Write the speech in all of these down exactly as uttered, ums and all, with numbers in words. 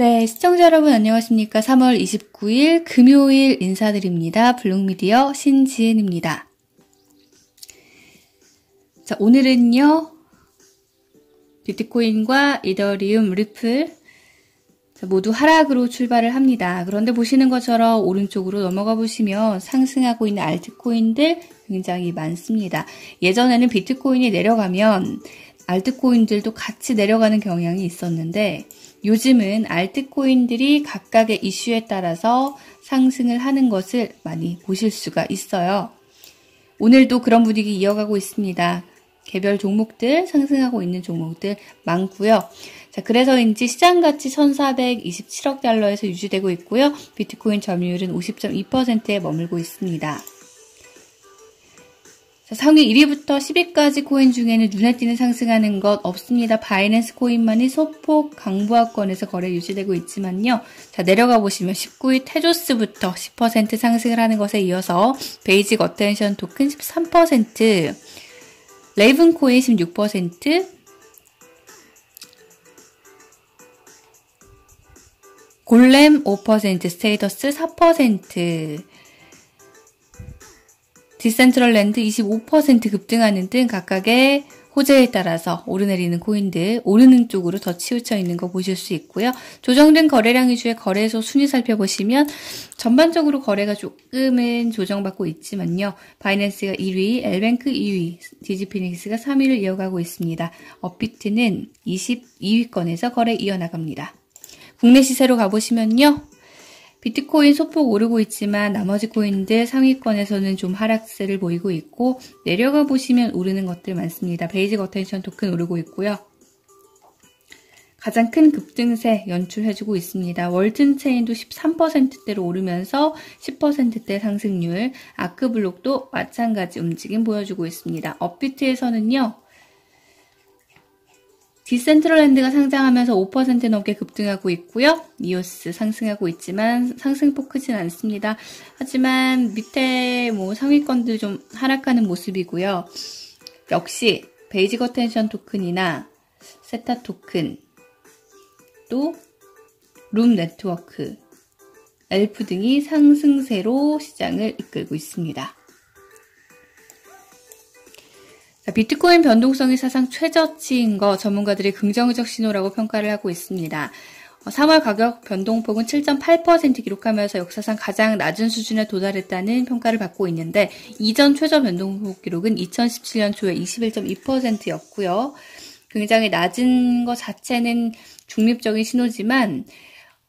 네, 시청자 여러분 안녕하십니까. 삼월 이십구일 금요일 인사드립니다. 블록미디어 신지은입니다. 자, 오늘은요. 비트코인과 이더리움, 리플 모두 하락으로 출발을 합니다. 그런데 보시는 것처럼 오른쪽으로 넘어가 보시면 상승하고 있는 알트코인들 굉장히 많습니다. 예전에는 비트코인이 내려가면 알트코인들도 같이 내려가는 경향이 있었는데 요즘은 알트코인들이 각각의 이슈에 따라서 상승을 하는 것을 많이 보실 수가 있어요. 오늘도 그런 분위기 이어가고 있습니다. 개별 종목들, 상승하고 있는 종목들 많고요. 자, 그래서인지 시장가치 천사백이십칠억 달러에서 유지되고 있고요. 비트코인 점유율은 오십 점 이 퍼센트에 머물고 있습니다. 자, 상위 일 위부터 십 위까지 코인 중에는 눈에 띄는 상승하는 것 없습니다. 바이낸스 코인만이 소폭 강보합권에서 거래 유지되고 있지만요. 자, 내려가 보시면 십구 위 테조스부터 십 퍼센트 상승을 하는 것에 이어서 베이직 어텐션 토큰 십삼 퍼센트, 레이븐 코인 십육 퍼센트, 골렘 오 퍼센트, 스테이더스 사 퍼센트, 디센트럴랜드 이십오 퍼센트 급등하는 등 각각의 호재에 따라서 오르내리는 코인들, 오르는 쪽으로 더 치우쳐 있는 거 보실 수 있고요. 조정된 거래량 위주의 거래소 순위 살펴보시면 전반적으로 거래가 조금은 조정받고 있지만요. 바이낸스가 일 위, 엘뱅크 이 위, 디지피닉스가 삼 위를 이어가고 있습니다. 업비트는 이십이 위권에서 거래 이어나갑니다. 국내 시세로 가보시면요. 비트코인 소폭 오르고 있지만 나머지 코인들 상위권에서는 좀 하락세를 보이고 있고 내려가 보시면 오르는 것들 많습니다. 베이직 어텐션 토큰 오르고 있고요. 가장 큰 급등세 연출해주고 있습니다. 월든 체인도 십삼 퍼센트대로 오르면서 십 퍼센트대 상승률, 아크 블록도 마찬가지 움직임 보여주고 있습니다. 업비트에서는요. 디센트럴랜드가 상장하면서 오 퍼센트 넘게 급등하고 있고요. 이오스 상승하고 있지만 상승폭 크진 않습니다. 하지만 밑에 뭐 상위권들 좀 하락하는 모습이고요. 역시 베이직 어텐션 토큰이나 세타토큰, 또 룸네트워크, 엘프 등이 상승세로 시장을 이끌고 있습니다. 비트코인 변동성이 사상 최저치인 거 전문가들이 긍정적 신호라고 평가를 하고 있습니다. 삼월 가격 변동폭은 칠 점 팔 퍼센트 기록하면서 역사상 가장 낮은 수준에 도달했다는 평가를 받고 있는데 이전 최저 변동폭 기록은 이천십칠 년 초에 이십일 점 이 퍼센트였고요. 굉장히 낮은 것 자체는 중립적인 신호지만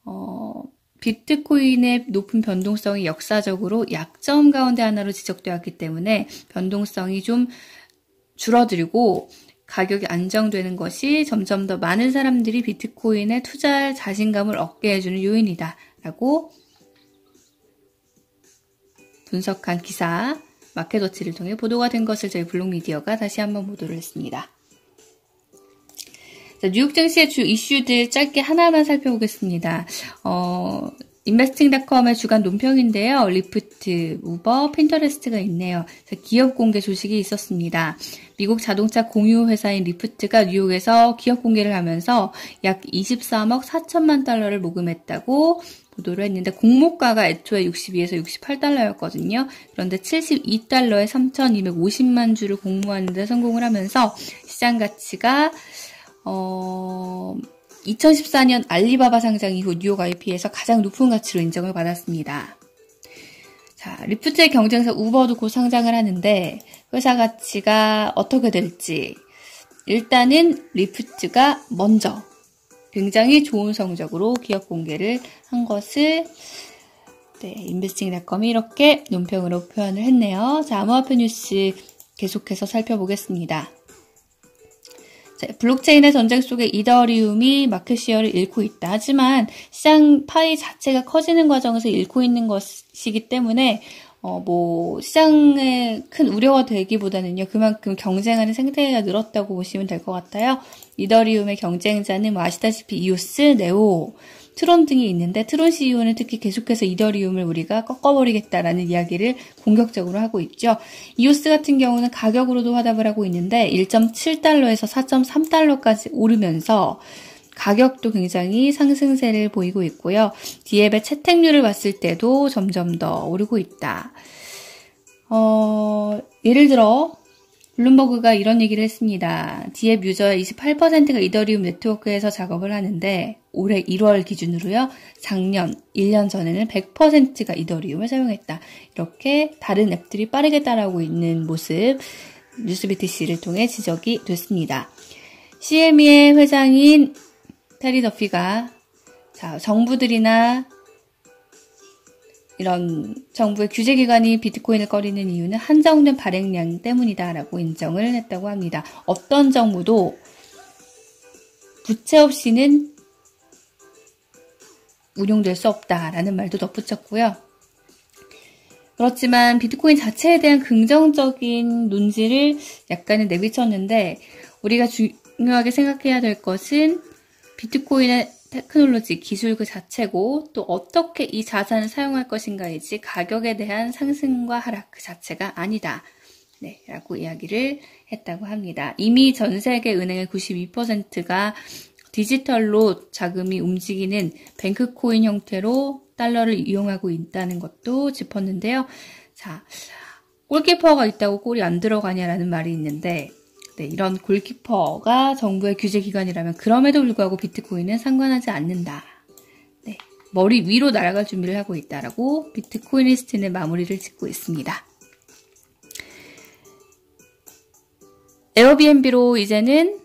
어... 비트코인의 높은 변동성이 역사적으로 약점 가운데 하나로 지적되었기 때문에 변동성이 좀 줄어들고 가격이 안정되는 것이 점점 더 많은 사람들이 비트코인에 투자할 자신감을 얻게 해주는 요인이다라고 분석한 기사, 마켓워치를 통해 보도가 된 것을 저희 블록미디어가 다시 한번 보도를 했습니다. 자, 뉴욕 증시의 주 이슈들 짧게 하나만 살펴보겠습니다. 어... 인베스팅닷컴의 주간 논평인데요. 리프트, 우버, 핀터레스트가 있네요. 기업 공개 소식이 있었습니다. 미국 자동차 공유 회사인 리프트가 뉴욕에서 기업 공개를 하면서 약 이십삼억 사천만 달러를 모금했다고 보도를 했는데 공모가가 애초에 육십이에서 육십팔 달러였거든요. 그런데 칠십이 달러에 삼천이백오십만 주를 공모하는 데 성공을 하면서 시장 가치가 어... 이천십사 년 알리바바 상장 이후 뉴욕 아이피오에서 가장 높은 가치로 인정을 받았습니다. 자, 리프트의 경쟁사 우버도 곧 상장을 하는데 회사 가치가 어떻게 될지 일단은 리프트가 먼저 굉장히 좋은 성적으로 기업 공개를 한 것을 네, 인베스팅닷컴이 이렇게 논평으로 표현을 했네요. 자, 암호화폐 뉴스 계속해서 살펴보겠습니다. 블록체인의 전쟁 속에 이더리움이 마켓시어를 잃고 있다. 하지만 시장 파이 자체가 커지는 과정에서 잃고 있는 것이기 때문에 어 뭐 시장에 큰 우려가 되기보다는요. 그만큼 경쟁하는 생태계가 늘었다고 보시면 될 것 같아요. 이더리움의 경쟁자는 뭐 아시다시피 이오스, 네오, 트론 등이 있는데 트론 씨이오는 특히 계속해서 이더리움을 우리가 꺾어버리겠다라는 이야기를 공격적으로 하고 있죠. 이오스 같은 경우는 가격으로도 화답을 하고 있는데 일 점 칠 달러에서 사 점 삼 달러까지 오르면서 가격도 굉장히 상승세를 보이고 있고요. 디앱의 채택률을 봤을 때도 점점 더 오르고 있다. 어, 예를 들어 블룸버그가 이런 얘기를 했습니다. 디앱 유저의 이십팔 퍼센트가 이더리움 네트워크에서 작업을 하는데 올해 일월 기준으로요. 작년 일 년 전에는 백 퍼센트가 이더리움을 사용했다. 이렇게 다른 앱들이 빠르게 따라오고 있는 모습, 뉴스비티씨를 통해 지적이 됐습니다. 씨엠이의 회장인 테리 더피가 자, 정부들이나 이런 정부의 규제기관이 비트코인을 꺼리는 이유는 한정된 발행량 때문이다 라고 인정을 했다고 합니다. 어떤 정부도 부채 없이는 운용될 수 없다라는 말도 덧붙였고요. 그렇지만 비트코인 자체에 대한 긍정적인 논지를 약간은 내비쳤는데 우리가 중요하게 생각해야 될 것은 비트코인의 테크놀로지, 기술 그 자체고 또 어떻게 이 자산을 사용할 것인가이지 가격에 대한 상승과 하락 그 자체가 아니다. 네, 라고 이야기를 했다고 합니다. 이미 전 세계 은행의 구십이 퍼센트가 디지털로 자금이 움직이는 뱅크코인 형태로 달러를 이용하고 있다는 것도 짚었는데요. 자, 골키퍼가 있다고 골이 안 들어가냐라는 말이 있는데 네, 이런 골키퍼가 정부의 규제기관이라면 그럼에도 불구하고 비트코인은 상관하지 않는다. 네, 머리 위로 날아갈 준비를 하고 있다라고 비트코이니스트는 마무리를 짓고 있습니다. 에어비앤비로 이제는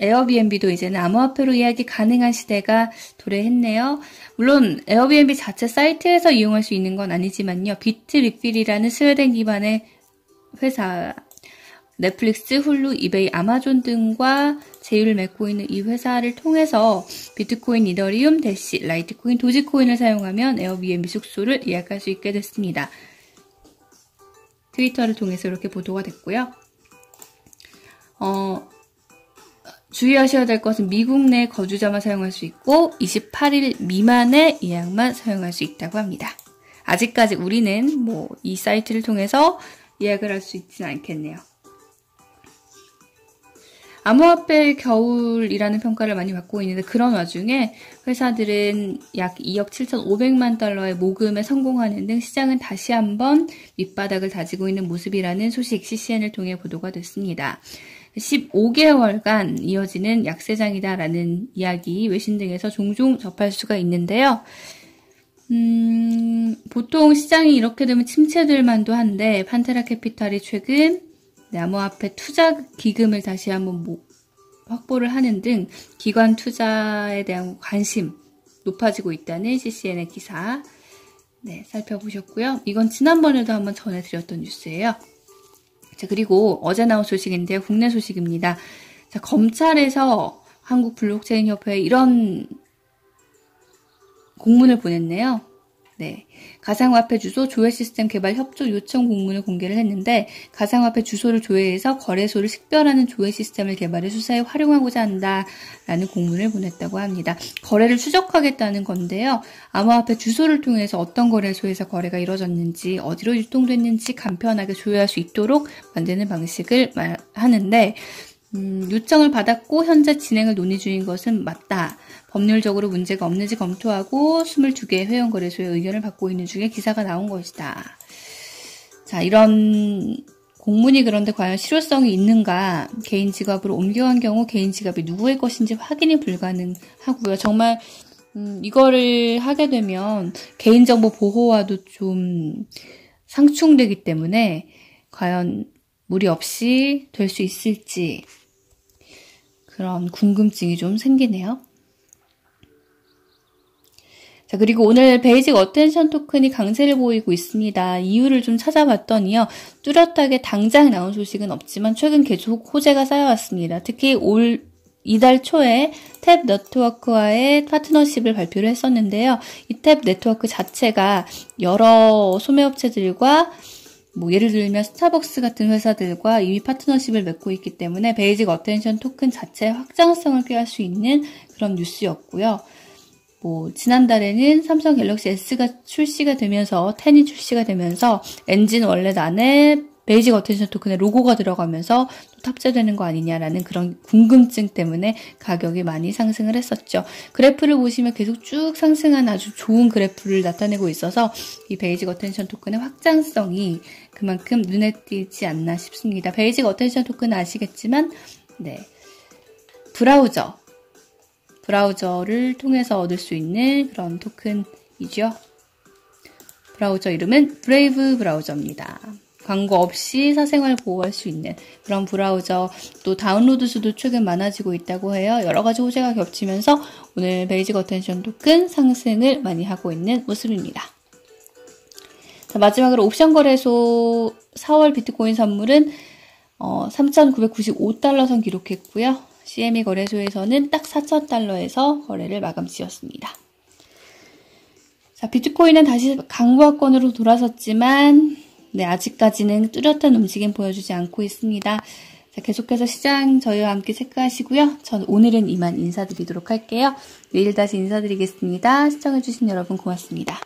에어비앤비도 이제는 암호화폐로 예약이 가능한 시대가 도래했네요. 물론 에어비앤비 자체 사이트에서 이용할 수 있는 건 아니지만요. 비트리필이라는 스웨덴 기반의 회사, 넷플릭스, 훌루, 이베이, 아마존 등과 제휴를 맺고 있는 이 회사를 통해서 비트코인, 이더리움, 대시, 라이트코인, 도지코인을 사용하면 에어비앤비 숙소를 예약할 수 있게 됐습니다. 트위터를 통해서 이렇게 보도가 됐고요. 어, 주의하셔야 될 것은 미국 내 거주자만 사용할 수 있고 이십팔 일 미만의 예약만 사용할 수 있다고 합니다. 아직까지 우리는 뭐 이 사이트를 통해서 예약을 할 수 있진 않겠네요. 암호화폐 겨울이라는 평가를 많이 받고 있는데 그런 와중에 회사들은 약 이억 칠천오백만 달러의 모금에 성공하는 등 시장은 다시 한번 밑바닥을 다지고 있는 모습이라는 소식 씨씨엔을 통해 보도가 됐습니다. 십오 개월간 이어지는 약세장이다라는 이야기 외신 등에서 종종 접할 수가 있는데요. 음, 보통 시장이 이렇게 되면 침체될 만도 한데 판테라 캐피탈이 최근 암호화폐 투자 기금을 다시 한번 모, 확보를 하는 등 기관 투자에 대한 관심 높아지고 있다는 씨씨엔의 기사 네, 살펴보셨고요. 이건 지난번에도 한번 전해드렸던 뉴스예요. 자, 그리고 어제 나온 소식인데요. 국내 소식입니다. 자, 검찰에서 한국 블록체인 협회에 이런 공문을 보냈네요. 네, 가상화폐 주소 조회 시스템 개발 협조 요청 공문을 공개를 했는데 가상화폐 주소를 조회해서 거래소를 식별하는 조회 시스템을 개발해 수사에 활용하고자 한다라는 공문을 보냈다고 합니다. 거래를 추적하겠다는 건데요. 암호화폐 주소를 통해서 어떤 거래소에서 거래가 이루어졌는지 어디로 유통됐는지 간편하게 조회할 수 있도록 만드는 방식을 하는데 음, 요청을 받았고 현재 진행을 논의 중인 것은 맞다. 법률적으로 문제가 없는지 검토하고 이십이 개의 회원거래소의 의견을 받고 있는 중에 기사가 나온 것이다. 자, 이런 공문이 그런데 과연 실효성이 있는가? 개인 지갑으로 옮겨간 경우 개인 지갑이 누구의 것인지 확인이 불가능하고요. 정말 음, 이거를 하게 되면 개인정보 보호와도 좀 상충되기 때문에 과연 무리 없이 될 수 있을지 그런 궁금증이 좀 생기네요. 자, 그리고 오늘 베이직 어텐션 토큰이 강세를 보이고 있습니다. 이유를 좀 찾아봤더니요. 뚜렷하게 당장 나온 소식은 없지만 최근 계속 호재가 쌓여왔습니다. 특히 올 이달 초에 탭 네트워크와의 파트너십을 발표를 했었는데요. 이 탭 네트워크 자체가 여러 소매업체들과 뭐 예를 들면 스타벅스 같은 회사들과 이미 파트너십을 맺고 있기 때문에 베이직 어텐션 토큰 자체의 확장성을 꾀할 수 있는 그런 뉴스였고요. 뭐 지난달에는 삼성 갤럭시 S가 출시가 되면서 텐이 출시가 되면서 엔진 월렛 안에 베이직 어텐션 토큰의 로고가 들어가면서 탑재되는 거 아니냐라는 그런 궁금증 때문에 가격이 많이 상승을 했었죠. 그래프를 보시면 계속 쭉 상승한 아주 좋은 그래프를 나타내고 있어서 이 베이직 어텐션 토큰의 확장성이 그만큼 눈에 띄지 않나 싶습니다. 베이직 어텐션 토큰은 아시겠지만 네, 브라우저, 브라우저를 통해서 얻을 수 있는 그런 토큰이죠. 브라우저 이름은 브레이브 브라우저입니다. 광고 없이 사생활 보호할 수 있는 그런 브라우저, 또 다운로드 수도 최근 많아지고 있다고 해요. 여러 가지 호재가 겹치면서 오늘 베이직 어텐션 토큰 상승을 많이 하고 있는 모습입니다. 자, 마지막으로 옵션 거래소 사월 비트코인 선물은 어, 삼천구백구십오 달러 선 기록했고요. 씨엠이 거래소에서는 딱 사천 달러에서 거래를 마감 지었습니다. 자, 비트코인은 다시 강보합권으로 돌아섰지만 네, 아직까지는 뚜렷한 움직임 보여주지 않고 있습니다. 자, 계속해서 시장 저희와 함께 체크하시고요. 전 오늘은 이만 인사드리도록 할게요. 내일 다시 인사드리겠습니다. 시청해주신 여러분 고맙습니다.